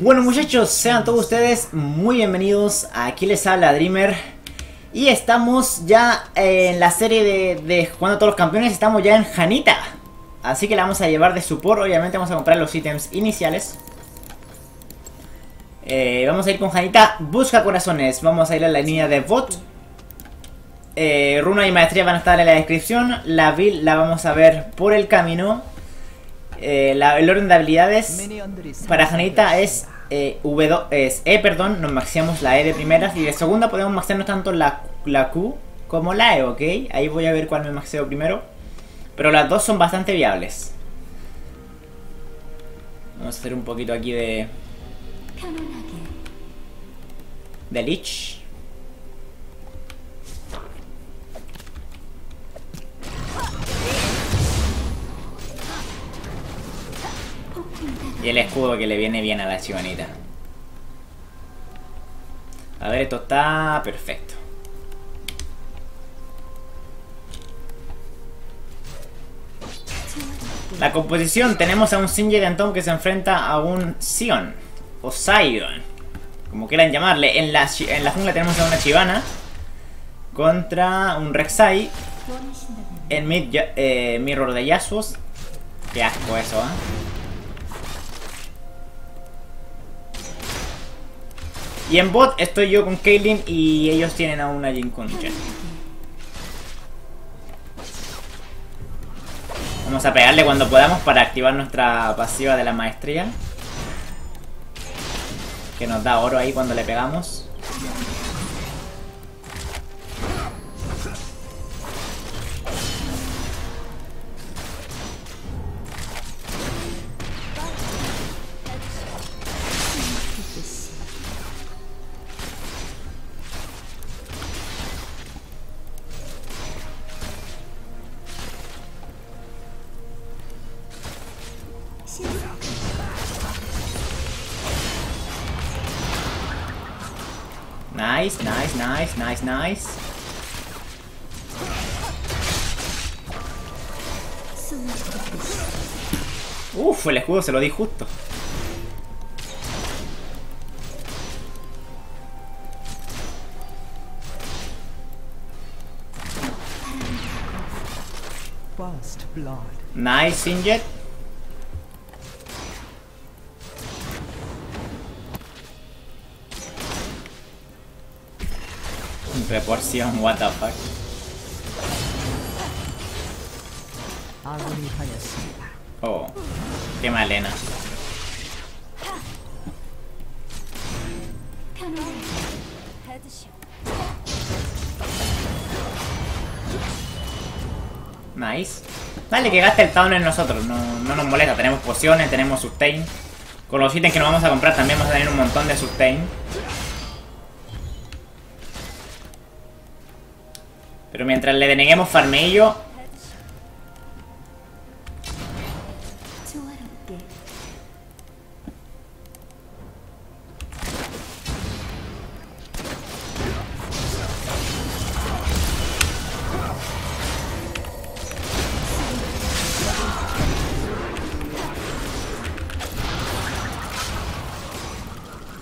Bueno muchachos, sean todos ustedes muy bienvenidos, aquí les habla Dreamer. Y estamos ya en la serie de jugando a todos los campeones, estamos ya en Jannita. Así que la vamos a llevar de support, obviamente vamos a comprar los ítems iniciales. Vamos a ir con Jannita, busca corazones, vamos a ir a la línea de bot. Runa y maestría van a estar en la descripción, la build la vamos a ver por el camino. El orden de habilidades para Jannita es nos maxeamos la E de primera y de segunda podemos maxearnos tanto la Q como la E, ¿ok? Ahí voy a ver cuál me maxeo primero, pero las dos son bastante viables. Vamos a hacer un poquito aquí de Lich. Y el escudo que le viene bien a la Shyvanita. A ver, esto está perfecto. La composición, tenemos a un Singed de Antón que se enfrenta a un Sion. O Sion, como quieran llamarle. En la jungla tenemos a una Shyvana contra un Rek'Sai. En mid, mirror de Yasuo. Qué asco eso, Y en bot estoy yo con Kaylin y ellos tienen a una Jinx con Lich. Vamos a pegarle cuando podamos para activar nuestra pasiva de la maestría, que nos da oro ahí cuando le pegamos. Nice, nice, nice, nice, nice. Uf, el escudo se lo di justo. Nice, Singed. Reporción, what the fuck. Oh, qué malena. Nice. Dale que gaste el town en nosotros, no nos molesta. Tenemos pociones, tenemos sustain. Con los ítems que nos vamos a comprar también vamos a tener un montón de sustain. Pero mientras le deneguemos farmeillo.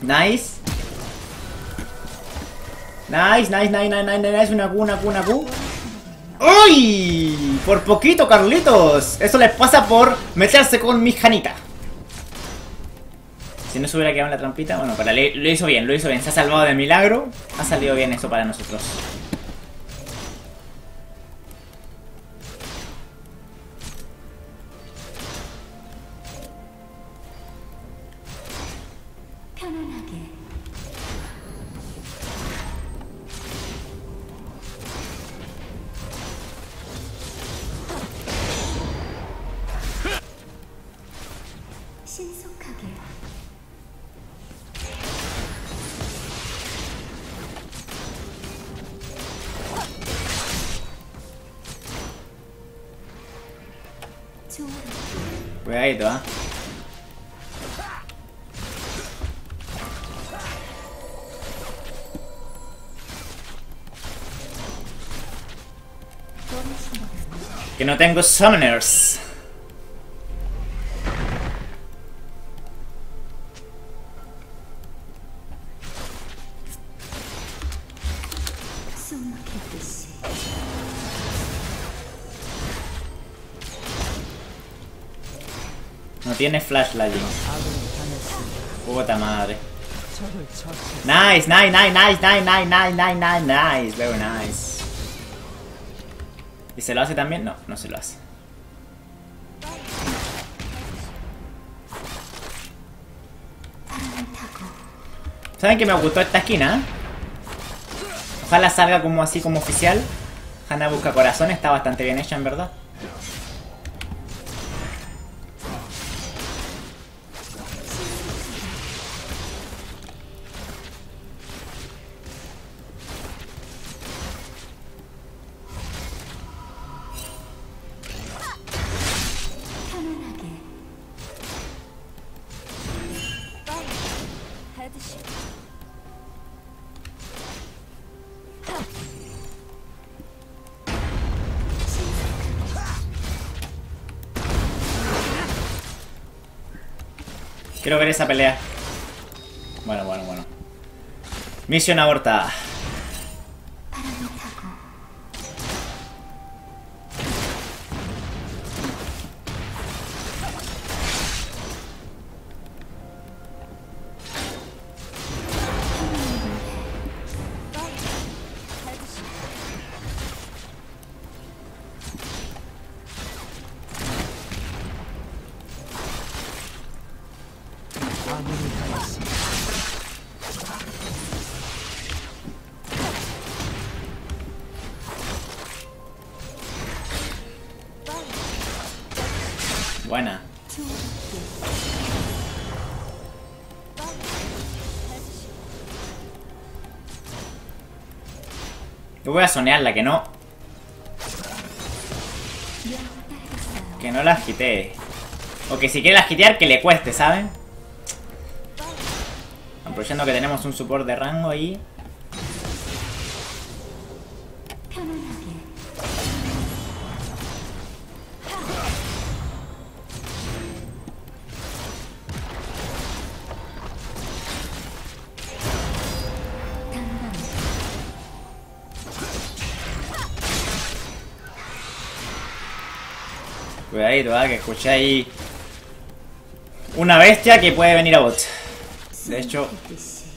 Nice. Nice, nice, nice, nice, nice, nice, una Q. ¡Uy! Por poquito, Carlitos. Eso les pasa por meterse con mi Jannita. Si no se hubiera quedado en la trampita. Bueno, pero lo hizo bien. Se ha salvado de milagro. Ha salido bien eso para nosotros. Cuidadito, Que no tengo summoners. tiene flash la Jinx. Puta madre. Nice, nice, nice, nice, nice, nice, nice, nice, nice, nice, very nice. ¿Y se lo hace también? No, no se lo hace. ¿Saben que me gustó esta esquina? Ojalá salga como así, como oficial. Hanna busca corazón, está bastante bien hecha en verdad. Quiero ver esa pelea. Bueno, bueno, bueno. Misión abortada. Buena. Yo voy a sonearla, que no. Que no la agitee. O que si quiere la agitear, que le cueste, ¿saben? Aprovechando que tenemos un support de rango ahí. Cuidadito, que escuché ahí una bestia que puede venir a bot. De hecho,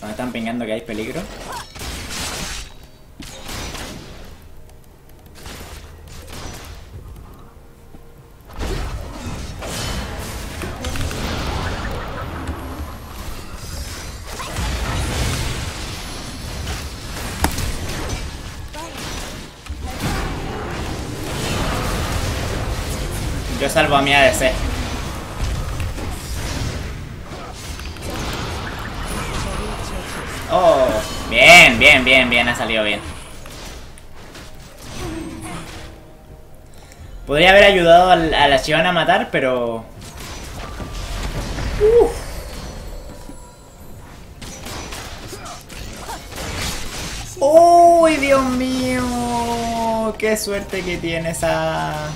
me están pingando que hay peligro. Yo salvo a mi ADC. Oh, bien, bien, bien, bien, ha salido bien. Podría haber ayudado a la Shyvana a matar, pero... ¡Uy, oh, Dios mío! ¡Qué suerte que tiene esa...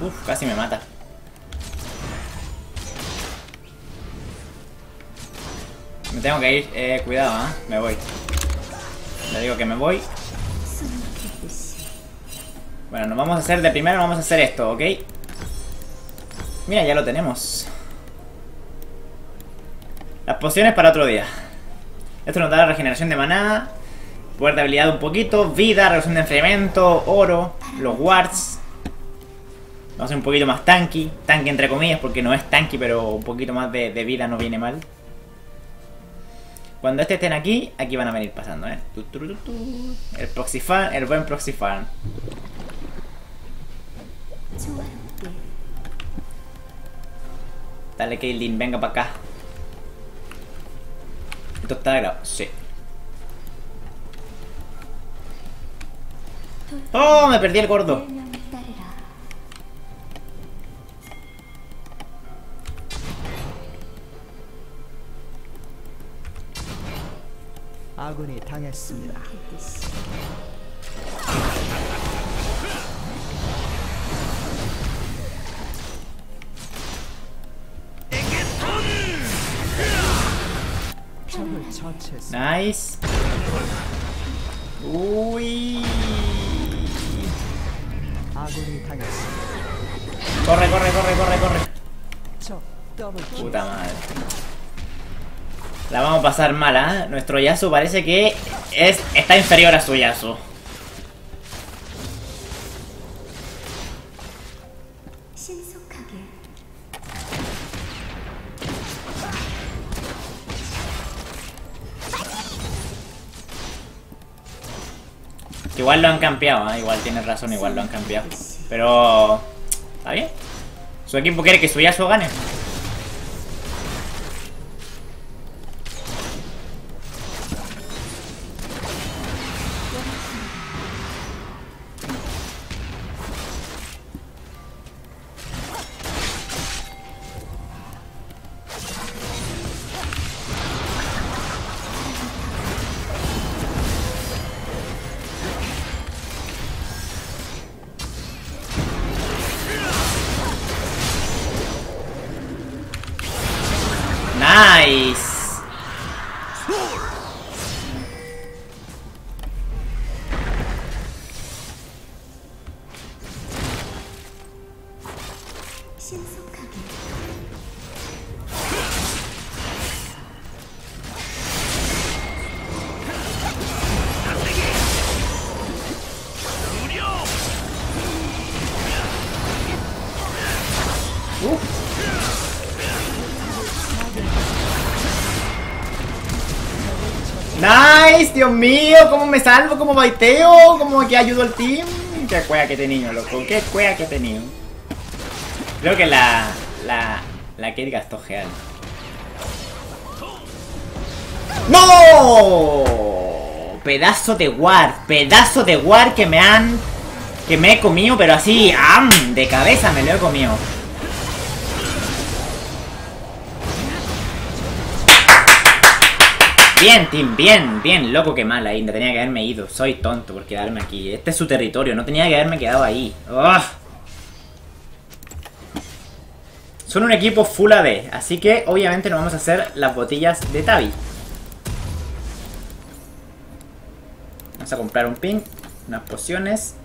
Uf, casi me mata. Me tengo que ir, cuidado, ¿eh? Me voy. Le digo que me voy. Bueno, nos vamos a hacer de primero, vamos a hacer esto, ¿ok? Mira, ya lo tenemos. Las pociones para otro día. Esto nos da la regeneración de maná, poder de habilidad un poquito, vida, reducción de enfriamiento, oro, los wards. Vamos a ser un poquito más tanky. Tanky entre comillas porque no es tanky, pero un poquito más de vida no viene mal. Cuando estén aquí, aquí van a venir pasando, ¿eh? El proxy farm, el buen proxy farm. Dale, Kaylin, venga para acá. ¿Esto está grabado? Sí. ¡Oh! Me perdí el gordo. 아군이 당했습니다. Nice. Uy. Corre, corre, corre, corre, corre. Puta madre. La vamos a pasar mala, ¿eh? Nuestro Yasuo parece que está inferior a su Yasuo. Igual lo han campeado, ¿eh? Igual tienes razón, igual lo han campeado. Pero... ¿está bien? Su equipo quiere que su Yasuo gane. Nice. Nice, Dios mío, cómo me salvo, cómo baiteo, cómo que ayudo al team. Qué cueva que he tenido, loco, qué cueva que he tenido. Creo que la Kayle gastó G.L. ¡No! Pedazo de war que me he comido, pero así, de cabeza me lo he comido. Bien, team, bien, bien, loco, que mal ahí, no tenía que haberme ido, soy tonto por quedarme aquí, este es su territorio, no tenía que haberme quedado ahí. ¡Oh! Son un equipo full AD, así que obviamente nos vamos a hacer las botillas de Tabi. Vamos a comprar un ping, unas pociones.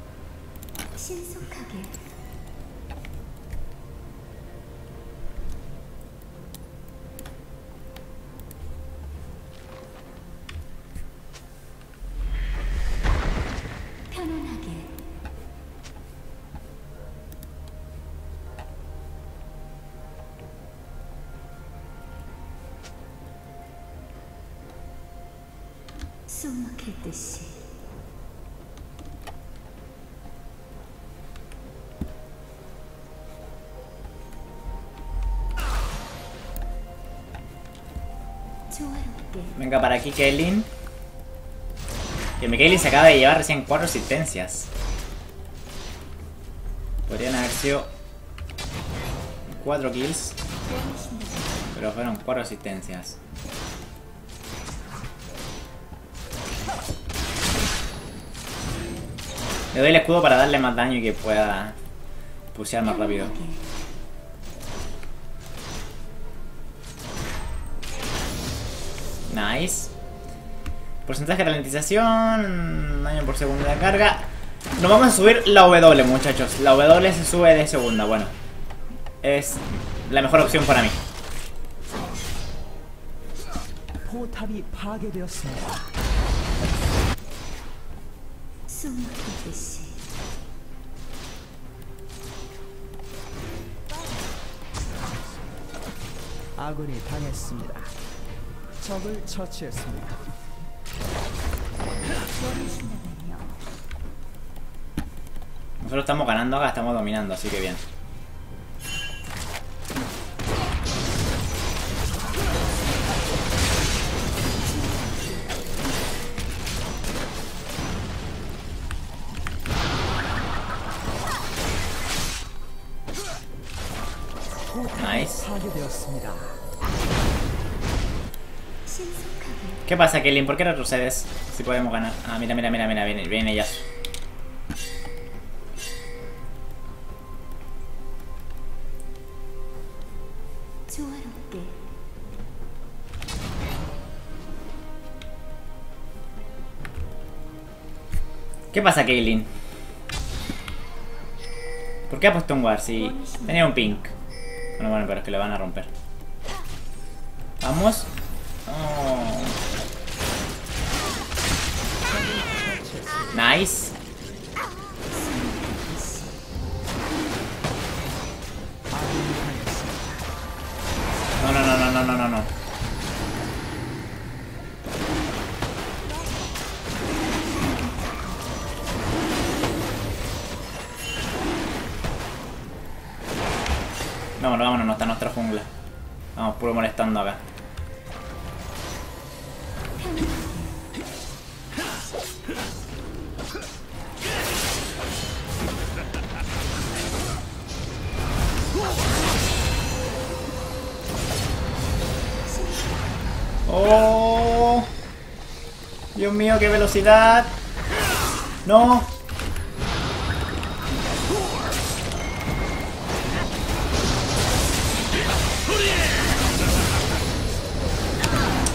Venga para aquí, Kaylin. Que mi Kaylin se acaba de llevar recién 4 asistencias. Podrían haber sido 4 kills, pero fueron 4 asistencias. Le doy el escudo para darle más daño y que pueda pushear más rápido. Nice. Porcentaje de ralentización, daño por segunda de carga. Nos vamos a subir la W, muchachos. La W se sube de segunda, bueno. Es la mejor opción para mí. Nosotros estamos ganando acá, estamos dominando, así que bien. Nice. ¿Qué pasa, Kaylin? ¿Por qué retrocedes? Si podemos ganar. Ah, mira, mira, mira, mira, viene Yasuo. ¿Qué pasa, Kaylin? ¿Por qué ha puesto un War si tenía un pink? Bueno, pero es que lo van a romper. Vamos. Oh. Nice. No. Vámonos, no está nuestra jungla. Vamos, puro molestando acá. Oh, Dios mío, qué velocidad. No.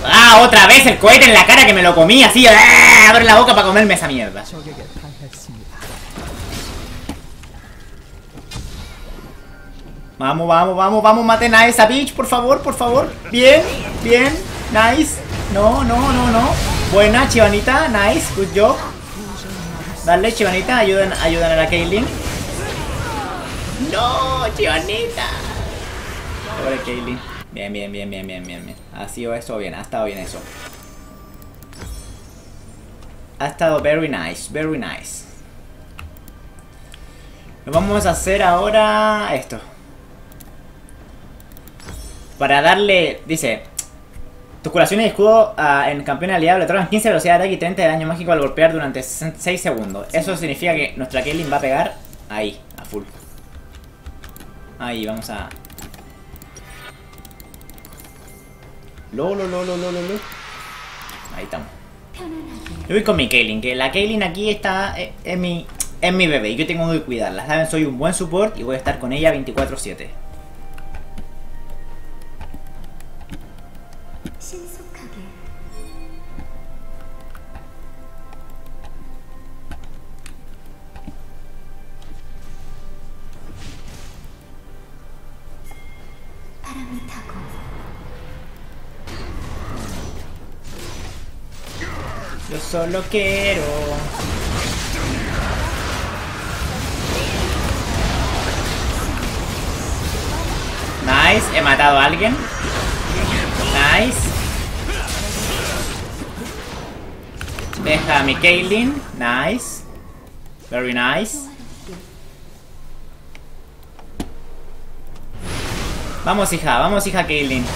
Ah, otra vez el cohete en la cara que me lo comí así. Abre la boca para comerme esa mierda. Vamos, vamos, vamos, vamos, maten a esa bitch, por favor, por favor. Bien, bien, nice. No. Buena, Shyvanita, nice, good job. Dale, Shyvanita, ayudan a la Kaylin. No, Shyvanita. Pobre Kaylin. Bien. Ha sido eso bien, ha estado bien eso. Ha estado very nice, very nice. Nos vamos a hacer ahora esto. Para darle, dice, tus curaciones de escudo en campeón aliado le otorgan 15 de velocidad de ataque y 30 de daño mágico al golpear durante 6 segundos. Eso significa que nuestra Kaylin va a pegar ahí, a full. Ahí, vamos a... Lolo. Ahí estamos. Yo voy con mi Kaylin, que la Kaylin aquí está, es mi bebé y yo tengo que cuidarla. Saben, soy un buen support y voy a estar con ella 24/7. Yo solo quiero. Nice, he matado a alguien. Nice. Deja a mi Kaylin. Nice. Very nice. Vamos hija Kaylin.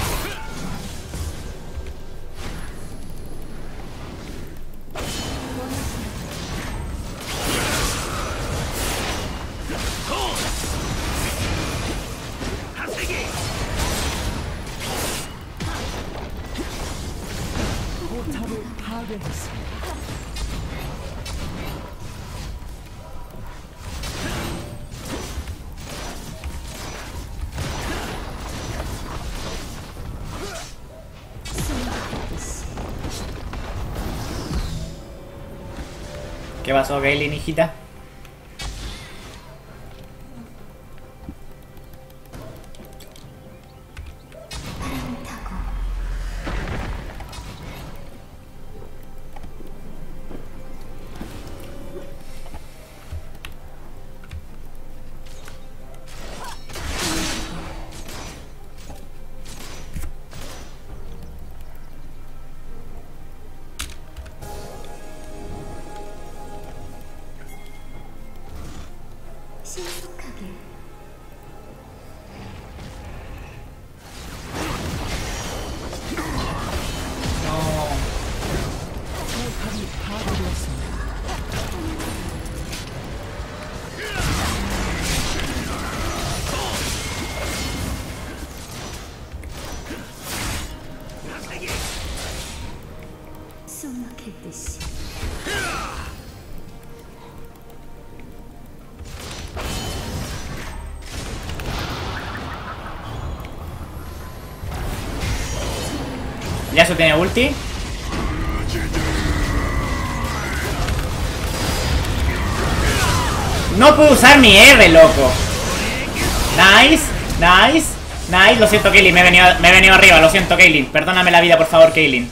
¿Qué pasó, Kaylin, hijita? Yasuo tiene ulti. No puedo usar mi R, loco. Nice, nice, nice. Lo siento, Kaylin, me he venido arriba. Lo siento, Kaylin. Perdóname la vida, por favor, Kaylin.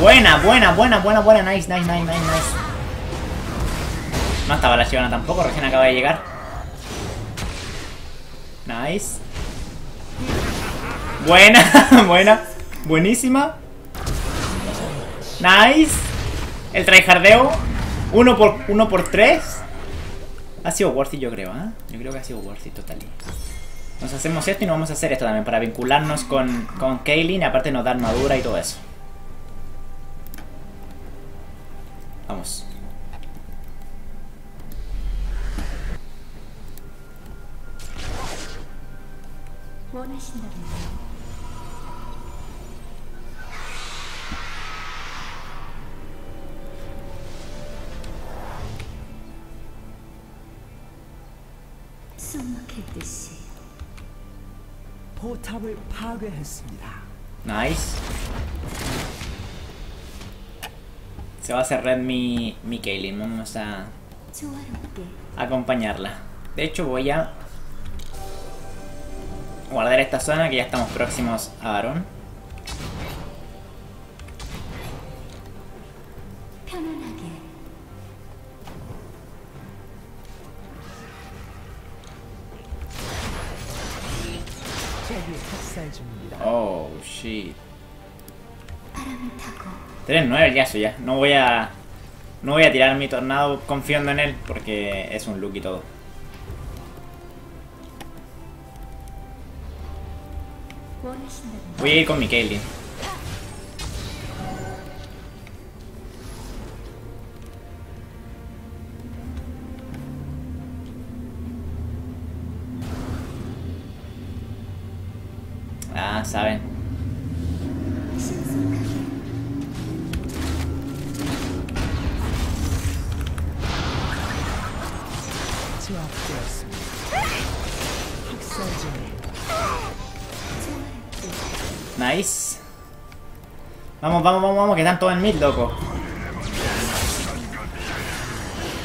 Buena, buena, buena, buena, buena. Nice, nice, nice, nice, nice. No estaba la Shyvana tampoco, recién acaba de llegar. Nice. Buena, buena. Buenísima. Nice. El tryhardeo. 1 por 3. Ha sido worth it, yo creo, ¿eh? Yo creo que ha sido worth it total. Nos hacemos esto y nos vamos a hacer esto también para vincularnos con Kaylin. Aparte nos da armadura y todo eso. Vamos. Nice. Se va a hacer red mi Kaylin. Vamos a acompañarla. De hecho voy a guardar esta zona que ya estamos próximos a Barón. Oh, shit. 3-9 el Yasuo ya. No voy a tirar mi tornado confiando en él porque es un look y todo. Voy a ir con mi Kaylin. Ah, saben. Nice. Vamos, vamos, vamos, vamos, que están todos en mid, loco.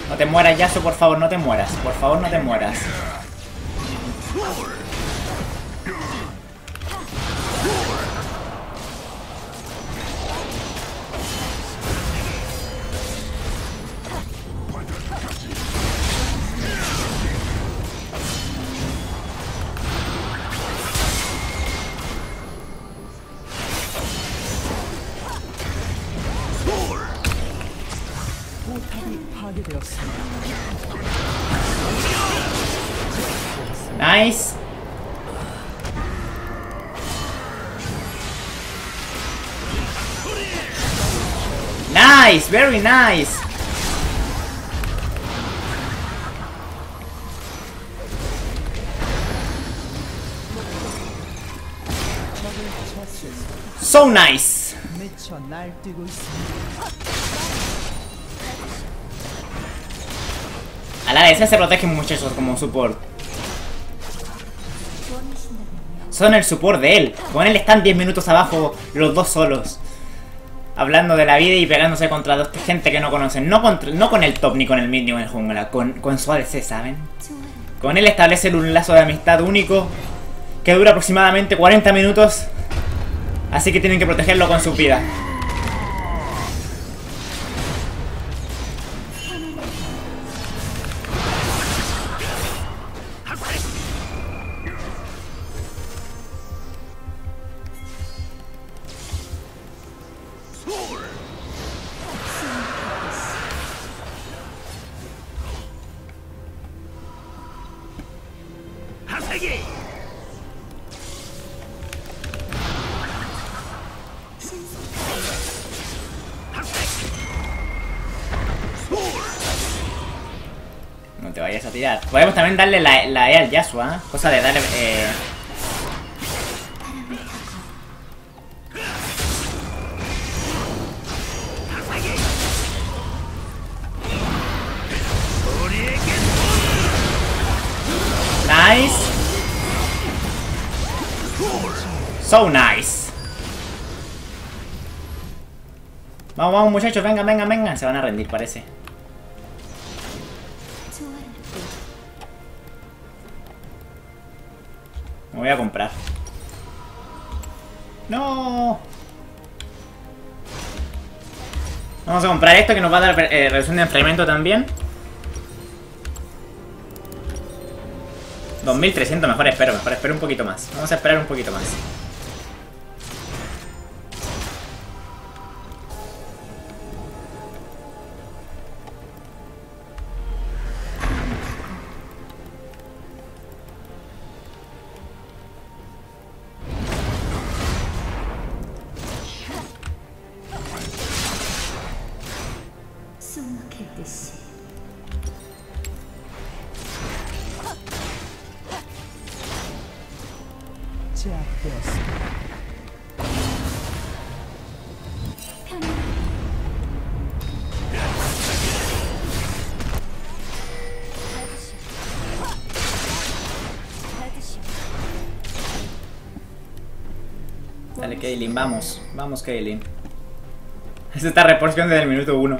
No te mueras, Yasuo, por favor, no te mueras. Por favor, no te mueras. Nice. Nice, very nice. So nice. A la vez se protegen muchachos como support. Son el support de él. Con él están 10 minutos abajo los dos solos. Hablando de la vida y pegándose contra dos gente que no conocen. No con el top ni con el mid ni con el jungla. Con su ADC, ¿saben? Con él establecen un lazo de amistad único que dura aproximadamente 40 minutos. Así que tienen que protegerlo con su vida. No te vayas a tirar. Podemos también darle la E al Yasuo, ¿eh? Cosa de darle... nice. So nice. Vamos, vamos muchachos, vengan, vengan, vengan. Se van a rendir, parece. Me voy a comprar. No. Vamos a comprar esto que nos va a dar reducción de enfriamiento también. 2300, mejor espero un poquito más. Vamos a esperar un poquito más. Dale, Kaylin, vamos. Vamos, Kaylin. Esta está reporción desde el minuto 1.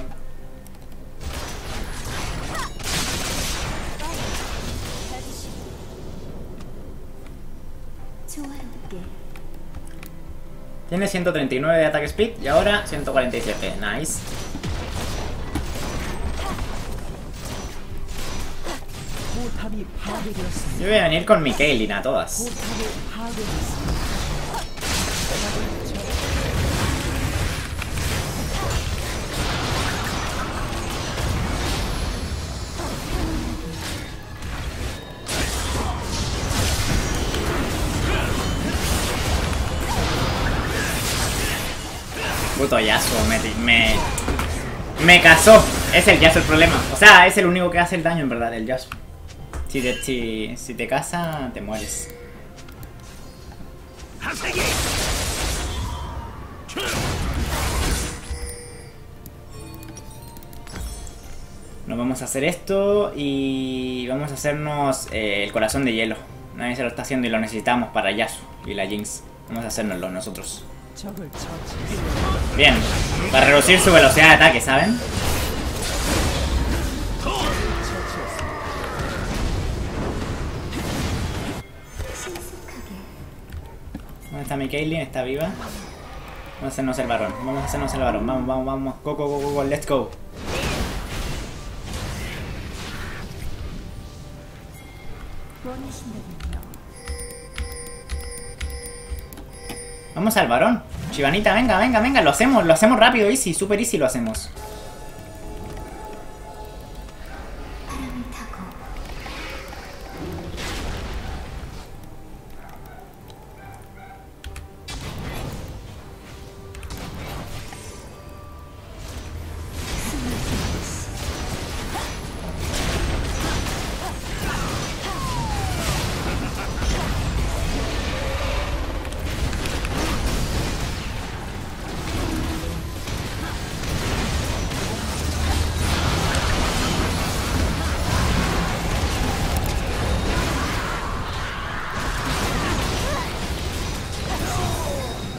Tiene 139 de ataque speed y ahora 147. Nice. Yo voy a venir con mi Kaylin a todas. Puto Yasuo, me cazó. Es el Yasuo el problema. O sea, es el único que hace el daño en verdad, el Yasuo. Si te caza, te mueres. Nos vamos a hacer esto y vamos a hacernos el corazón de hielo. Nadie se lo está haciendo y lo necesitamos para Yasuo y la Jinx. Vamos a hacérnoslo nosotros. Bien, para reducir su velocidad de ataque, ¿saben? ¿Dónde está mi Kaylin? ¿Está viva? Vamos a hacernos el varón, vamos a hacernos el varón. Vamos, vamos, vamos, go, go, go, go, go, let's go. Vamos al varón. Shyvanita, venga, venga, venga. Lo hacemos rápido, easy, super easy lo hacemos.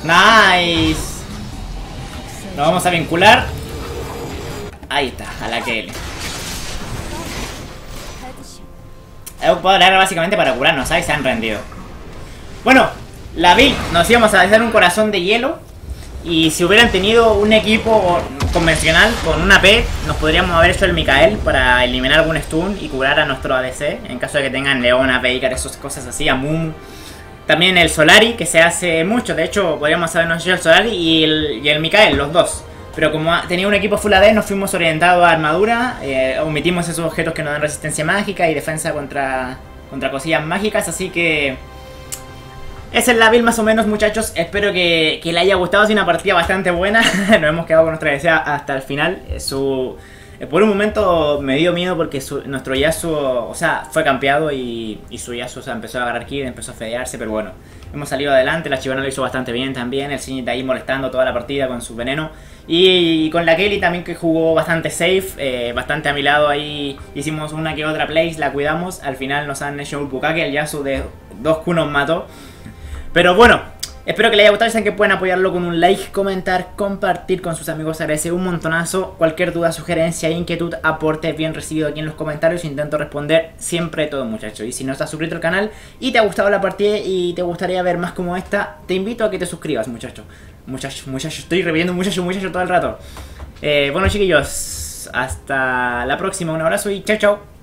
Nice. Nos vamos a vincular. Ahí está, a la Kayle. He ocupado la R básicamente para curarnos, ahí se han rendido. Bueno, la build, nos íbamos a hacer un corazón de hielo. Y si hubieran tenido un equipo convencional con una P, nos podríamos haber hecho el Mikael para eliminar algún stun y curar a nuestro ADC. En caso de que tengan Leona, Peikar, esas cosas así, Amumu. También el Solari, que se hace mucho. De hecho, podríamos habernos hecho el Solari y el Mikael, los dos. Pero como tenía un equipo full AD, nos fuimos orientados a armadura. Omitimos esos objetos que nos dan resistencia mágica y defensa contra cosillas mágicas. Así que esa es la build más o menos, muchachos. Espero que les haya gustado. Es una partida bastante buena. Nos hemos quedado con nuestra desea hasta el final. Por un momento me dio miedo porque nuestro Yasuo, o sea, fue campeado y su Yasuo, o sea, empezó a agarrar kill, empezó a fedearse, pero bueno, hemos salido adelante, la Shyvana lo hizo bastante bien también, el Singed ahí molestando toda la partida con su veneno Y con la Kayle también, que jugó bastante safe, bastante a mi lado ahí. Hicimos una que otra plays, la cuidamos. Al final nos han hecho un bukake, el Yasuo de 2Q nos mató. Pero bueno, espero que les haya gustado. Saben que pueden apoyarlo con un like, comentar, compartir con sus amigos. Agradece un montonazo. Cualquier duda, sugerencia, inquietud, aporte bien recibido aquí en los comentarios. Intento responder siempre todo, muchachos. Y si no estás suscrito al canal y te ha gustado la partida y te gustaría ver más como esta, te invito a que te suscribas, muchachos. Estoy repitiendo muchacho todo el rato. Bueno, chiquillos, hasta la próxima. Un abrazo y chao, chao.